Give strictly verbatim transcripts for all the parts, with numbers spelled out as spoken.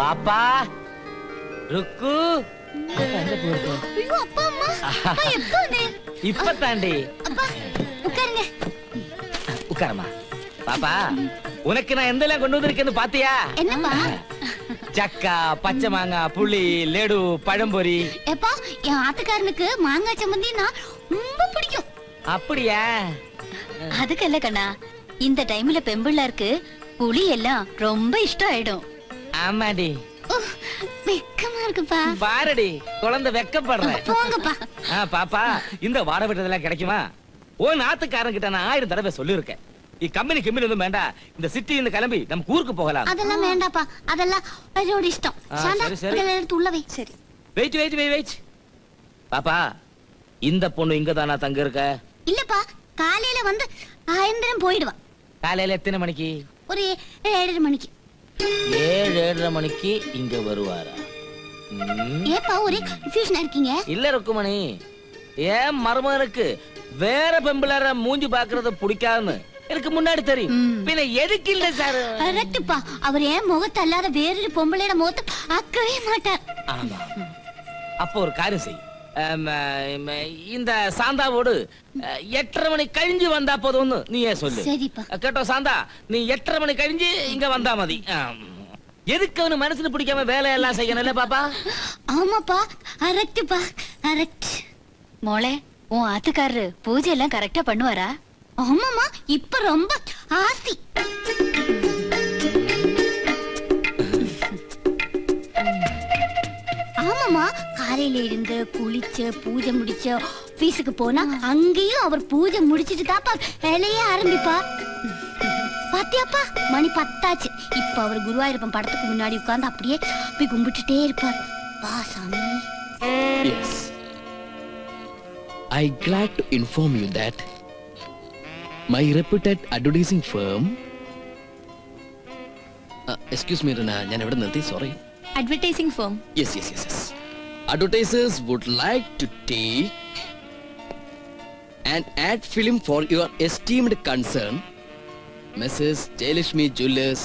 பாப்பா, ருக்கு. ஐயோ அப்பா அம்மா, அப்பா எப்போ வந்தீங்க? இப்ப தாண்டி. அப்பா உட்காருங்க. உட்காரமா. பாப்பா, உனக்கு நான் எந்தெல்லாம் கொண்டு வந்திருக்கேன்னு பாத்தியா? என்னப்பா? சக்கா, பச்சை மாங்காய், புளி, லெடு, பழம்பொரி. எப்பா, என் ஆத்துக்காரனுக்கு மாங்காய் சம்மந்தி நான் ரொம்ப பிடிக்கும். அப்படியா? அதுக்கல்ல கண்ணா, இந்த டைம்ல பெம்பிள்ளாருக்கு புளி எல்லாம் ரொம்ப இஷ்டம் ஆயிடும். ஆமாடி. வெக்கமா இருக்குப்பா. பாருடி, குழந்தை வெக்கப்படுறேன். போங்கப்பா. ஆ பாப்பா, இந்த வாட விட்டதெல்லாம் கிடைக்குமா? உன் ஆத்துக்காரன் கிட்ட நான் ஆயிரம் தடவை சொல்லியிருக்கேன். கம்பெனி கிம்பெனி ஒன்றும் வேண்டாம். இந்த சிட்டி இந்த கிளம்பி நம்ம ஊருக்கு போகலாம். அதெல்லாம் வேண்டாப்பா, அதெல்லாம் அவரோட இஷ்டம். சரி சரி, எடுத்து உள்ள வை. சரி, வெயிட் வெயிட் வெயிட் வெயிட். பாப்பா, இந்த பொண்ணு இங்க தானா தங்க இருக்க? இல்லப்பா, காலையில வந்து ஆயந்திரம் போயிடுவா. காலையில எத்தனை மணிக்கு? ஒரு ஏழரை மணிக்கு. ஏழு ஏழரை மணிக்கு இங்க வருவாரா? ஏப்பா ஒரே கன்ஃபியூஷனா இருக்கீங்க. இல்ல ருக்குமணி, ஏன் மர்மருக்கு வேற பெம்பளர மூஞ்சி பாக்குறது பிடிக்காதுன்னு எனக்கு முன்னாடி தெரியும். பின்ன எதுக்கு இல்ல சார்? கரெக்ட்ப்பா, அவர் ஏன் முகத்தை அல்லாத வேறு பொம்பளையோட முகத்தை பார்க்கவே மாட்டார். ஆமா, அப்போ ஒரு காரியம் செய். இந்த சாந்தாவோடு எட்டரை மணி கழிஞ்சு வந்தா போதும்னு நீ ஏன் சொல்லு. சரிப்பா. கேட்டோ சாந்தா, நீ எட்டரை மணி கழிஞ்சு இங்க வந்தா மதி. எதுக்கு அவனு மனசுல பிடிக்காம வேலையெல்லாம் செய்யணும் இல்ல பாப்பா? ஆமாப்பா, கரெக்ட்ப்பா, கரெக்ட். மோளே, உன் ஆத்துக்காரரு பூஜை எல்லாம் கரெக்டா பண்ணுவாரா? ஆமாமா, இப்ப ரொம்ப ஆசி. ஆமாமா, காலையில இருந்து குளிச்சு பூஜை முடிச்சு ஆபீஸுக்கு போனா அங்கேயும் அவர் பூஜை முடிச்சிட்டு தாப்பா வேலையே ஆரம்பிப்பா. பாத்தியாப்பா, மணி பத்தாச்சு. இப்ப அவர் குருவாயூரப்பன் படத்துக்கு முன்னாடி உட்கார்ந்து அப்படியே போய் கும்பிட்டுட்டே இருப்பார். வா சாமி. Yes, I glad to inform you that my reputed advertising firm. Uh, excuse me Rana, I never knew this, sorry. Advertising firm. Yes, yes, yes, yes. Advertisers would like to take an ad film for your esteemed concern, Missus Jayalakshmi Jewellers.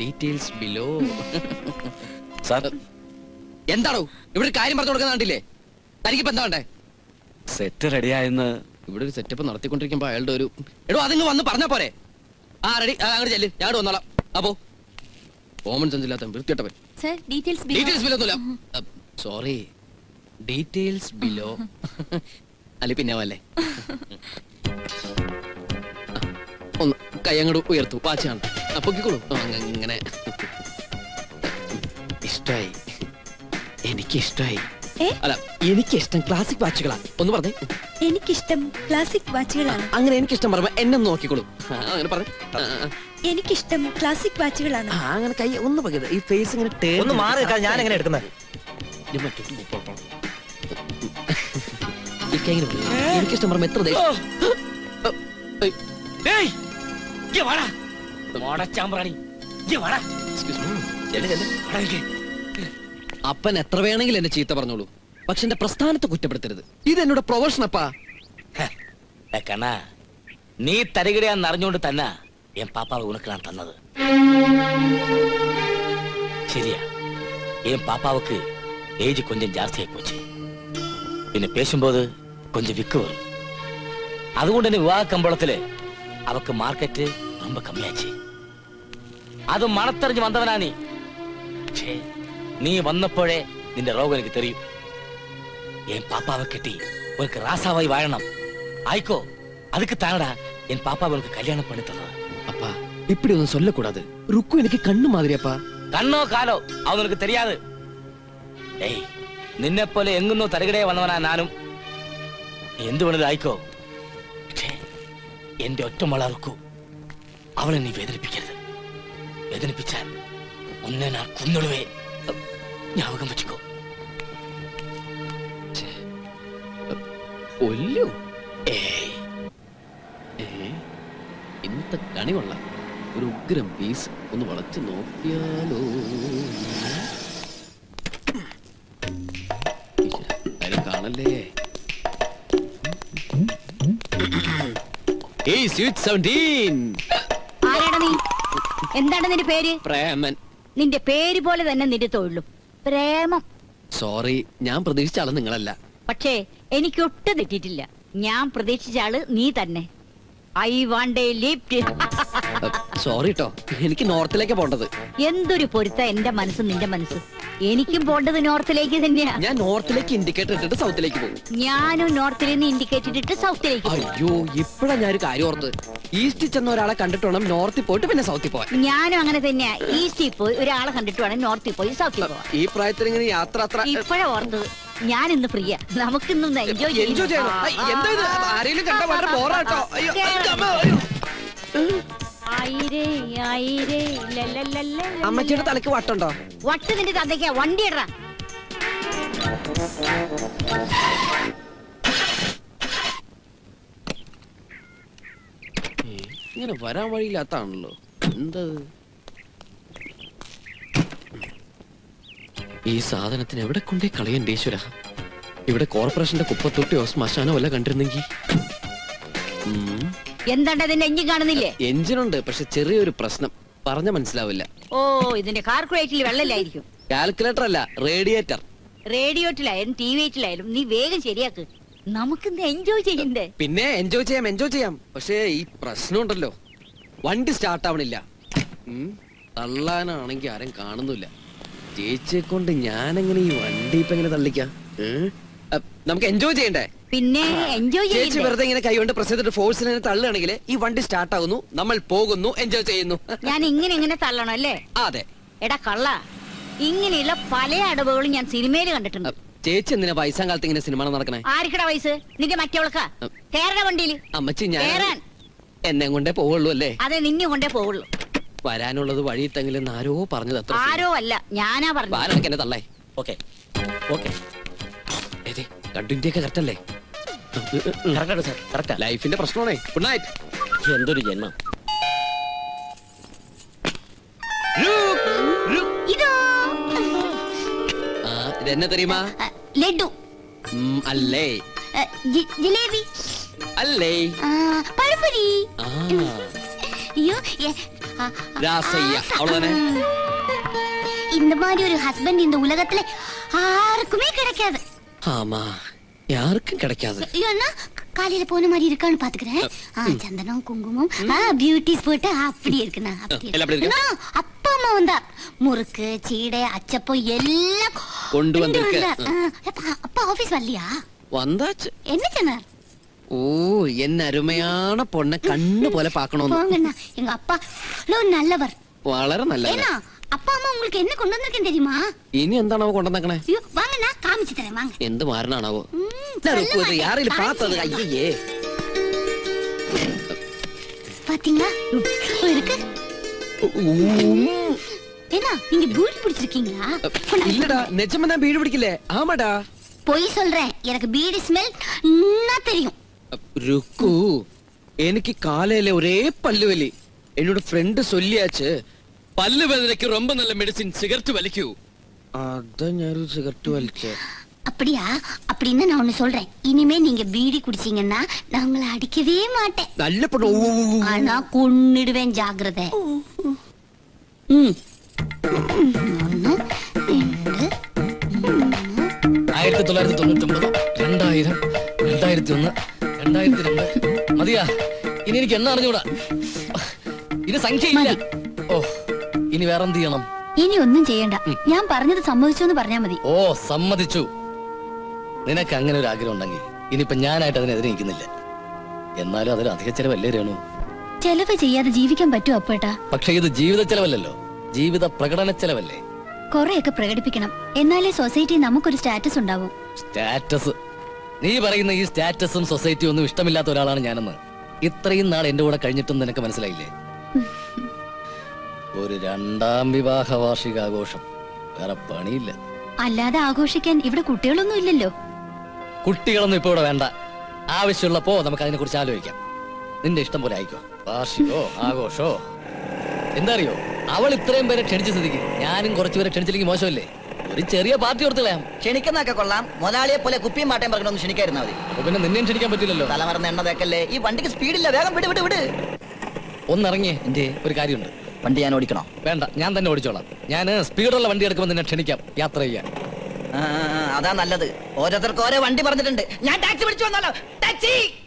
Details below. Sir, endaro ivru karyam parathu kodukkanandille. Tarikku banda vande. Set ready aayinu. ഇവിടെ ഒരു setup നടത്തിക്കൊണ്ടിരിക്കുമ്പോ അയാളുടെ ഒരു എടോ അതിങ്ങ് വന്ന് പറഞ്ഞാ പോരെ. ആ ready, അങ്ങോട്ട് ചെല്ലു, ഞാൻ വന്നോളാം. അപ്പോ കോമൺ സെൻസ് ഇല്ലാത്ത വൃത്തികെട്ടവൻ. Sir, details below. Details below ഒന്നുമില്ല. Sorry, details below. അല്ലെ പിന്നെ വല്ലേ ഒന്ന് കൈ അങ്ങോട്ട് ഉയർത്തു വാച്ചാണ്. അപ്പൊക്കിക്കോളൂ. അങ്ങനെ ഇഷ്ടായി, എനിക്കിഷ്ടായി. അല്ല, എനിക്കിഷ്ടം ക്ലാസിക് വാച്ചുകളാണ്. ഒന്ന് പറഞ്ഞേ. എനിക്കിഷ്ടം ക്ലാസിക് വാച്ചുകളാണ്. അങ്ങനെ എനിക്കിഷ്ടം പറയുമ്പോ എന്നെ നോക്കിക്കോളൂ. അങ്ങനെ പറഞ്ഞു, എനിക്കിഷ്ടം ക്ലാസിക് വാച്ചുകളാണ്. അങ്ങനെ കൈ ഒന്ന് പകരുത്. ഈ ഫേസ് ഇങ്ങനെ ടേൺ ഒന്ന് മാറി വെക്കാൻ ഞാൻ എങ്ങനെ എടുക്കുന്നത്? എനിക്കിഷ്ടം പറയുമ്പോ എത്ര ദേശം. അപ്പൻ എത്ര വേണമെങ്കിലും എന്നെ ചീത്ത പറഞ്ഞോളൂ, പക്ഷെ എന്റെ പ്രസ്ഥാനത്തെ കുറ്റപ്പെടുത്തരുത്. ഇത് എന്നോട് പ്രൊഫഷൻ. അപ്പാ കണ്ണാ, നീ തരികിടയാന്ന് അറിഞ്ഞുകൊണ്ട് തന്നെ എൻ പാപ്പാവ് ഉനക്ക് ഞാൻ തന്നത് ശരിയാ. എൻ പാപ്പാവുക്ക് ഏജ് കൊഞ്ചം ജാസ്തിയായി പോച്ചു. പിന്നെ പേശുമ്പോ കൊഞ്ചം വിക്ക് വരും. അതുകൊണ്ട് തന്നെ വിവാഹ കമ്പോളത്തില് അവക്ക് മാർക്കറ്റ് ரொம்ப കമ്മിയാച്ചു. അത് മണത്തെറിഞ്ഞ് വന്നവനാ നീ. പക്ഷേ നീ വന്നപ്പോഴേ നിന്റെ രോഗം എനിക്ക് തെറിയും. എൻ പാപ്പാവെ കെട്ടി ഉനക്ക് റാസാവായി വാഴണം. ആയിക്കോ, അതുക്ക് താനടാ എൻ പാപ്പാവ് ഉനക്ക് കല്യാണം പണി തന്നത്. അപ്പാ ഇപ്പടി ഒന്നും ചൊല്ലക്കൂടാതെ. ருக்கு എനിക്ക് കണ്ണു മാതിരിയപ്പാ. കണ്ണോ കാലോ അവൻ ഉനക്ക് തെരിയാതെ. ഏയ്, നിന്നെപ്പോലെ എങ്ങുന്നോ തരകിടയെ വന്നവനാ ഞാനും. എന്ത് വേണത് ആയിക്കോ, പക്ഷേ എന്റെ ഒറ്റമള ருக்கு, അവളെ നീ വേദനിപ്പിക്കരുത്. വേദനിപ്പിച്ചാൽ ഒന്നെ ഞാൻ കുന്നുളുവേ. ஞாபகம் வச்சுக்கோ. ഒല്ലു ഇന്നത്തെ കണി കൊള്ളാം. ഒരു ഉഗ്രം പീസ് ഒന്ന് വളച്ചു നോക്കിയാലോ. കാണല്ലേ. എന്താണ് നിന്റെ പേര്? പ്രേമൻ. നിന്റെ പേര് പോലെ തന്നെ നിന്റെ തൊഴിലും പ്രേമം. സോറി, ഞാൻ പ്രതീക്ഷിച്ച ആള് നിങ്ങളല്ല. പക്ഷേ എനിക്ക് ഒട്ടും തെറ്റിയിട്ടില്ല. ഞാൻ പ്രതീക്ഷിച്ച ആള് നീ തന്നെ. I want a lift. Sorry ട്ടോ, എനിക്ക് നോർത്തിലേക്ക് പോണ്ടത്. എന്തൊരു പൊരുത്ത എന്റെ മനസ്സ് നിന്റെ മനസ്സ്. എനിക്കും പോണ്ടത് നോർത്തിലേക്ക് തന്നെയാ. ഞാൻ നോർത്തിലേക്ക് ഇൻഡിക്കേറ്റർ ഇട്ടിട്ട് സൗത്തിലേക്ക് പോകും. ഞാനും നോർത്തിൽ നിന്ന് ഇൻഡിക്കേറ്റർ ഇട്ടിട്ട് സൗത്തിലേക്ക്. അയ്യോ, ഇപ്പഴാ ഞാനൊരു കാര്യം ഓർത്ത്. ഈസ്റ്റിൽ ചെന്ന ഒരാളെ കണ്ടിട്ട് വേണം നോർത്തിൽ പോയിട്ട് പിന്നെ സൗത്തിൽ പോവാൻ. ഞാനും അങ്ങനെ തന്നെയാ. ഈസ്റ്റിൽ പോയി ഒരാളെ കണ്ടിട്ട് വേണം നോർത്തിൽ പോയി സൗത്തിൽ പോവാൻ. ഈ പ്രായത്തിൽ ഇങ്ങനെ യാത്ര അത്ര. ഇപ്പഴാ ഓർത്തത്, ഞാൻ ഇന്ന് ഫ്രീയാ. നമുക്ക് ഇന്ന് എൻജോയ് ചെയ്യണം. ആരെങ്കിലും കണ്ട വളരെ ബോറാട്ടോ. അമ്മച്ചിയുടെ തലക്ക് വട്ടുണ്ടോ? വട്ട് നിന്റെ തന്തയ്ക്കാ. വണ്ടി ഇടറാ. ഇങ്ങനെ വരാൻ വഴിയില്ലാത്താണല്ലോ. എന്താ ഈ സാധനത്തിന് എവിടെ കൊണ്ടേ കളയണ്ട ഈശ്വര? ഇവിടെ കോർപ്പറേഷന്റെ കുപ്പത്തൊട്ടിയോ ശ്മശാനോ അല്ല കണ്ടിരുന്നെങ്കിൽ. എന്താണ്ട് അതിന്റെ എഞ്ചിൻ കാണുന്നില്ലേ? എഞ്ചിനുണ്ട്, പക്ഷെ ചെറിയൊരു പ്രശ്നം. പറഞ്ഞ മനസ്സിലാവില്ല. ഓ, ഇതിന്റെ കാൽക്കുലേറ്ററിൽ വെള്ളമില്ലായിരിക്കും. കാൽക്കുലേറ്റർ അല്ല, റേഡിയേറ്റർ. റേഡിയേറ്ററിലായാലും ടി വി ആയാലും നീ വേഗം ശരിയാക്ക്. നമുക്ക് എൻജോയ് ചെയ്യണ്ടേ? പിന്നെ എൻജോയ് ചെയ്യാം, എൻജോയ് ചെയ്യാം. പക്ഷേ ഈ പ്രശ്നം ഉണ്ടല്ലോ, വണ്ടി സ്റ്റാർട്ട് ആവണില്ല. തള്ളാനാണെങ്കിൽ ആരും കാണുന്നില്ല. ചേച്ചിയെ കൊണ്ട് ഞാനെങ്ങനെ ഈ വണ്ടി ഇപ്പൊ എങ്ങനെ തള്ളിക്കാം? നമുക്ക് എൻജോയ് ചെയ്യണ്ടേ? പിന്നെ എൻജോയ് ചെയ്യേ. ചേച്ചി വെറുതെ ഇങ്ങനെ കൈകൊണ്ട് പ്രസ് ചെയ്തിട്ട് ഫോഴ്സിൽ തള്ളുകയാണെങ്കിൽ ഈ വണ്ടി സ്റ്റാർട്ട് ആകുന്നു, നമ്മൾ പോകുന്നു, എൻജോയ് ചെയ്യുന്നു. ഞാൻ ഇങ്ങനെ ഇങ്ങനെ തള്ളണം അല്ലേ? അതെ. എടാ കള്ള, ഇങ്ങനെയുള്ള പല അടവുകളും ഞാൻ സിനിമയിൽ കണ്ടിട്ടുണ്ട്. ചേച്ചി എന്തിനാ വയസ്സാം കാലത്ത് ഇങ്ങനെ സിനിമ നടക്കണേ? ആർക്കടാ വയസ്സ്? നിന്റെ മറ്റവൾക്കാ. കേരള വണ്ടിയിൽ അമ്മച്ചി ഞാൻ എന്നെ കൊണ്ടേ പോവുള്ളൂ അല്ലേ? അതെ, നിന്നെ കൊണ്ടേ പോവുള്ളൂ. വരാനുള്ളത് വഴി തെങ്ങിലെന്ന് ആരോ പറഞ്ഞത്. ആരോ അല്ല, ഞാനാ പറഞ്ഞത്. തള്ളേ. Okay okay. കണ്ടിന്റെയൊക്കെ കറക്റ്റല്ലേ? കറക്റ്റാണ് സാർ, കറക്റ്റാ. ലൈഫിന്റെ പ്രശ്നമാണേ. Good night. എന്തൊരു ജന്മം. ഇതെന്നെ തരുമാ? ലഡു അല്ലേ? ജിലേബി അല്ലേ? പഴംപൊരി. இந்த மாதிரி ஒரு ஹஸ்பண்ட் இந்த உலகத்துல யாருக்குமே கிடைக்காது. ஆமா, யாருக்கும் கிடைக்காது. ஏன்னா காலையில போன மாதிரி இருக்கான்னு பாத்துக்கிறேன். சந்தனம் குங்குமம் பியூட்டிஸ் போட்டு அப்படி இருக்குண்ணா. அப்பா அம்மா வந்தா முறுக்கு சீடை அச்சப்பம் எல்லாம் கொண்டு வந்திருக்க. அப்பா ஆபீஸ் வரலையா? வந்தாச்சு. என்ன சொன்னார்? ഓ, എന്നരുമയാണ് പൊണ്ണ കണ്ണുപോലെ പാക്കണോന്ന്. എങ്ക അപ്പാ നല്ലവർ, വളരെ നല്ലവർ. അപ്പാ അമ്മ உங்களுக்கு என்ன கொண்டு வந்திருக்கேன் தெரியுமா? ഇനി എന്താണ് അവ കൊണ്ടുവന്നേക്കണേ? അയ്യോ വാങ്ങണ, കാമിച്ചു തരാം, വാങ്ങ. എന്ത് മാരണാണോ ഇത്? ആരെങ്കിലും പാത്തത്? അയ്യേ, பாத்தீங்களா இருக்கு. ஏனா நீங்க வீடு பிடிச்சிருக்கீங்களா? இல்லடா, நிஜமா நான் வீடு பிடிக்கல. ஆமாடா, போய் சொல்றேன். எனக்கு வீடு ஸ்மெல் நல்லா தெரியும். രുക്കു, എനിക്ക് കാലയിലെ ഒരേ പല്ലുവലി. എന്നോട് ഫ്രണ്ട് സൊല്ലിയാച്ച് പല്ലുവേദനയ്ക്ക് ரொம்ப നല്ല മെഡിസിൻ സിഗരറ്റ് വലിക്കൂ. അതാ ഞാൻ സിഗരറ്റ് വലിച്ചേ. அப்படியா? அப்படின்னு நான் ஒன்னு சொல்றேன். இனிமே நீங்க பீடி குடிச்சீங்கன்னா நான் உங்களை அடிக்கவே மாட்டேன். நல்ல பொண்ணு, ஆனா கொன்னிடுவேன். ஜாக்கிரதை. ம் ആയിരത്തി തൊള്ളായിരത്തി തൊണ്ണൂറ്റി ഒമ്പത്, രണ്ടായിരം, രണ്ടായിരത്തി ഒന്ന്, രണ്ടായിരത്തി രണ്ട്. മതിയാ, ഇനി എനിക്ക് എണ്ണ അറിഞ്ഞൂടാ. ഇനി സംഖ്യയില്ല. ഓ, ഇനി വേറെന്ത് ചെയ്യണം? ഇനി ഒന്നും ചെയ്യണ്ട. ഞാൻ പറഞ്ഞത് സമ്മതിച്ചു എന്ന് പറഞ്ഞാ മതി. ഓ, സമ്മതിച്ചു. നിനക്ക് അങ്ങനെ ഒരു ആഗ്രഹം ഉണ്ടെങ്കിൽ ഇനിയിപ്പൊ ഞാനായിട്ട് അതിനെതിരെ നിൽക്കുന്നില്ല. എന്നാലും അതൊരു അധിക ചെലവല്ലേ രേണു? ചെലവ് ചെയ്യാതെ ജീവിക്കാൻ പറ്റുമോ അപ്പേട്ടാ? പക്ഷെ ഇത് ജീവിത ചെലവല്ലല്ലോ, ജീവിത പ്രകടന ചെലവല്ലേ. കൊറേയൊക്കെ പ്രകടിപ്പിക്കണം, എന്നാലേ സൊസൈറ്റി നമുക്കൊരു സ്റ്റാറ്റസ് ഉണ്ടാവും. സ്റ്റാറ്റസ്? നീ പറയുന്ന ഈ സ്റ്റാറ്റസും സൊസൈറ്റിയും ഒന്നും ഇഷ്ടമില്ലാത്ത ഒരാളാണ് ഞാനെന്ന് ഇത്രയും നാൾ എന്റെ കൂടെ കഴിഞ്ഞിട്ടും നിനക്ക് മനസ്സിലായില്ലേ? ഒരു രണ്ടാം വിവാഹ വാർഷിക ആഘോഷം, വേറെ പണിയില്ല. അല്ലാതെ ആഘോഷിക്കാൻ ഇവിടെ കുട്ടികളൊന്നും ഇല്ലല്ലോ. കുട്ടികളൊന്നും ഇപ്പൊ ഇവിടെ വേണ്ട. ആവശ്യമുള്ളപ്പോ നമുക്ക് അതിനെ കുറിച്ച് ആലോചിക്കാം. നിന്റെ ഇഷ്ടം പോലെ ആയിക്കോ, വാർഷികോ ആഘോഷോ. എന്താ അറിയോ, അവൾ ഇത്രയും പേരെ ക്ഷണിച്ചു സ്ഥിതിക്ക് ഞാനും കുറച്ചുപേരെ ക്ഷണിച്ചില്ലെങ്കിൽ മോശമല്ലേ? ഒരു ചെറിയ പാർട്ടി കൊടുത്തില്ല. ക്ഷണിക്കുന്നൊക്കെ കൊള്ളാം, മുതലാളിയെ പോലെ കുപ്പിയും മാട്ടയും പറഞ്ഞൊന്നും ക്ഷണിക്കായിരുന്നാ മതി. പിന്നെ നിന്നെയും ക്ഷണിക്കാൻ പറ്റില്ലല്ലോ. തലമറന്ന് എണ്ണ തേക്കല്ലേ. ഈ വണ്ടിക്ക് സ്പീഡില്ല, വേഗം വിട് വിട് വിട്. ഒന്നിറങ്ങിയേ, ഒരു കാര്യമുണ്ട്. വണ്ടി ഞാൻ ഓടിക്കണോ? വേണ്ട, ഞാൻ തന്നെ ഓടിച്ചോളാം. ഞാൻ സ്പീഡുള്ള വണ്ടി എടുക്കുമ്പോൾ നിന്നെ ക്ഷണിക്കാം യാത്ര ചെയ്യാൻ. അതാ നല്ലത്. ഓരോരുത്തർക്ക് ഓരോ വണ്ടി പറഞ്ഞിട്ടുണ്ട്. ഞാൻ ടാക്സി വിളിച്ചു വന്നാലോ? ടാക്സി.